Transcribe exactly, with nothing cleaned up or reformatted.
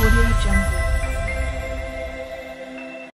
AudioJungle.